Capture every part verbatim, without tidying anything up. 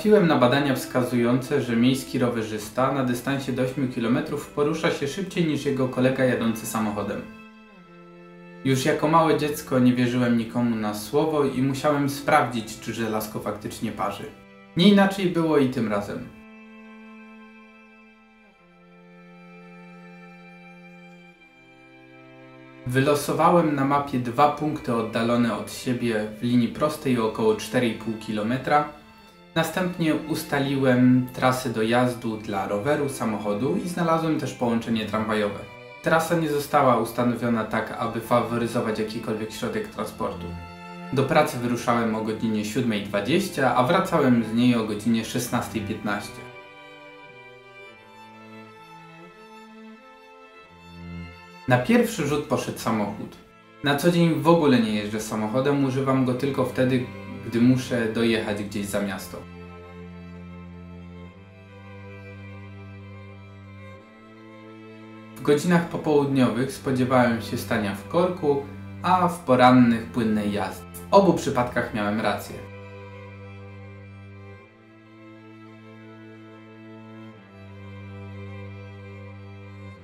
Trafiłem na badania wskazujące, że miejski rowerzysta na dystansie do ośmiu kilometrów porusza się szybciej niż jego kolega jadący samochodem. Już jako małe dziecko nie wierzyłem nikomu na słowo i musiałem sprawdzić, czy żelazko faktycznie parzy. Nie inaczej było i tym razem. Wylosowałem na mapie dwa punkty oddalone od siebie w linii prostej o około cztery i pół kilometra. Następnie ustaliłem trasy dojazdu dla roweru, samochodu i znalazłem też połączenie tramwajowe. Trasa nie została ustanowiona tak, aby faworyzować jakikolwiek środek transportu. Do pracy wyruszałem o godzinie siódmej dwadzieścia, a wracałem z niej o godzinie szesnastej piętnaście. Na pierwszy rzut poszedł samochód. Na co dzień w ogóle nie jeżdżę samochodem, używam go tylko wtedy, gdy muszę dojechać gdzieś za miasto. W godzinach popołudniowych spodziewałem się stania w korku, a w porannych płynnej jazdy. W obu przypadkach miałem rację.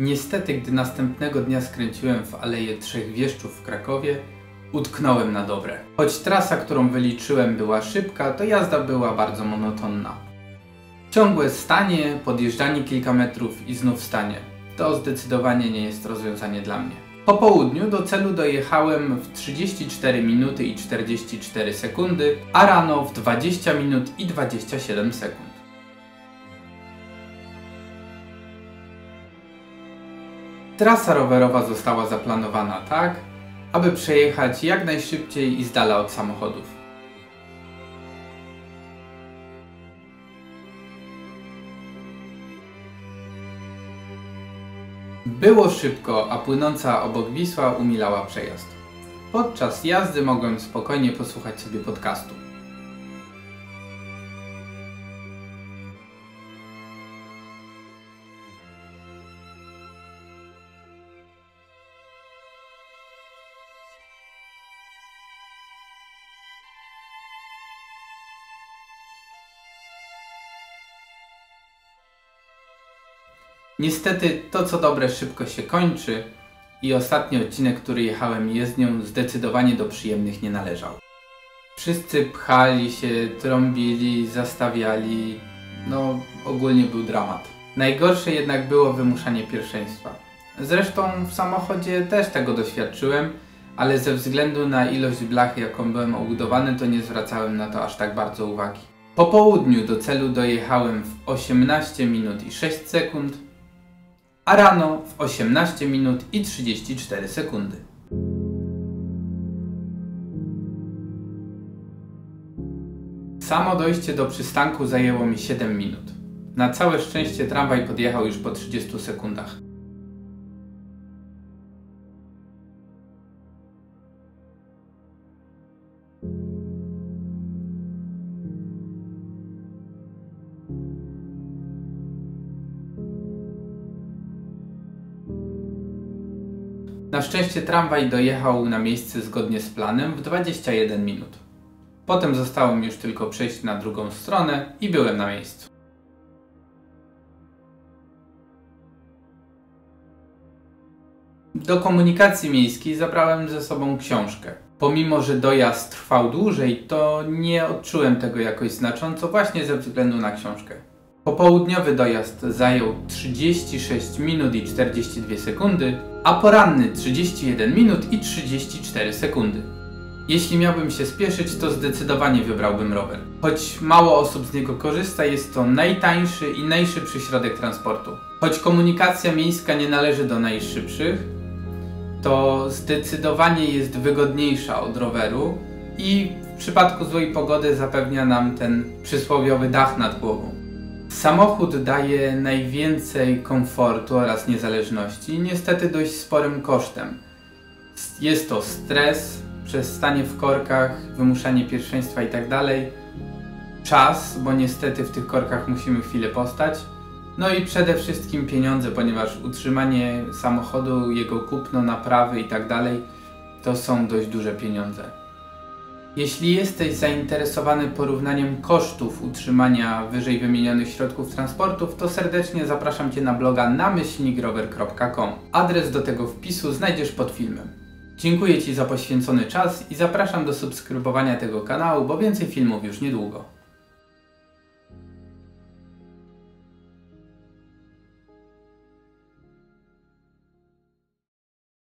Niestety, gdy następnego dnia skręciłem w Aleję Trzech Wieszczów w Krakowie, utknąłem na dobre. Choć trasa, którą wyliczyłem, była szybka, to jazda była bardzo monotonna. Ciągłe stanie, podjeżdżanie kilka metrów i znów stanie. To zdecydowanie nie jest rozwiązanie dla mnie. Po południu do celu dojechałem w trzydzieści cztery minuty i czterdzieści cztery sekundy, a rano w dwadzieścia minut i dwadzieścia siedem sekund. Trasa rowerowa została zaplanowana tak, aby przejechać jak najszybciej i z dala od samochodów. Było szybko, a płynąca obok Wisła umilała przejazd. Podczas jazdy mogłem spokojnie posłuchać sobie podcastu. Niestety to, co dobre, szybko się kończy i ostatni odcinek, który jechałem jezdnią, zdecydowanie do przyjemnych nie należał. Wszyscy pchali się, trąbili, zastawiali, no ogólnie był dramat. Najgorsze jednak było wymuszanie pierwszeństwa. Zresztą w samochodzie też tego doświadczyłem, ale ze względu na ilość blachy, jaką byłem obudowany, to nie zwracałem na to aż tak bardzo uwagi. Po południu do celu dojechałem w osiemnaście minut i sześć sekund. A rano w osiemnaście minut i trzydzieści cztery sekundy. Samo dojście do przystanku zajęło mi siedem minut. Na całe szczęście tramwaj podjechał już po trzydziestu sekundach. Na szczęście tramwaj dojechał na miejsce zgodnie z planem w dwadzieścia jeden minut. Potem zostało mi już tylko przejść na drugą stronę i byłem na miejscu. Do komunikacji miejskiej zabrałem ze sobą książkę. Pomimo, że dojazd trwał dłużej, to nie odczułem tego jakoś znacząco właśnie ze względu na książkę. Popołudniowy dojazd zajął trzydzieści sześć minut i czterdzieści dwie sekundy, a poranny trzydzieści jeden minut i trzydzieści cztery sekundy. Jeśli miałbym się spieszyć, to zdecydowanie wybrałbym rower. Choć mało osób z niego korzysta, jest to najtańszy i najszybszy środek transportu. Choć komunikacja miejska nie należy do najszybszych, to zdecydowanie jest wygodniejsza od roweru i w przypadku złej pogody zapewnia nam ten przysłowiowy dach nad głową. Samochód daje najwięcej komfortu oraz niezależności, niestety dość sporym kosztem. Jest to stres, przestanie w korkach, wymuszanie pierwszeństwa itd. Czas, bo niestety w tych korkach musimy chwilę postać. No i przede wszystkim pieniądze, ponieważ utrzymanie samochodu, jego kupno, naprawy itd. to są dość duże pieniądze. Jeśli jesteś zainteresowany porównaniem kosztów utrzymania wyżej wymienionych środków transportów, to serdecznie zapraszam Cię na bloga narower kropka com. Adres do tego wpisu znajdziesz pod filmem. Dziękuję Ci za poświęcony czas i zapraszam do subskrybowania tego kanału, bo więcej filmów już niedługo.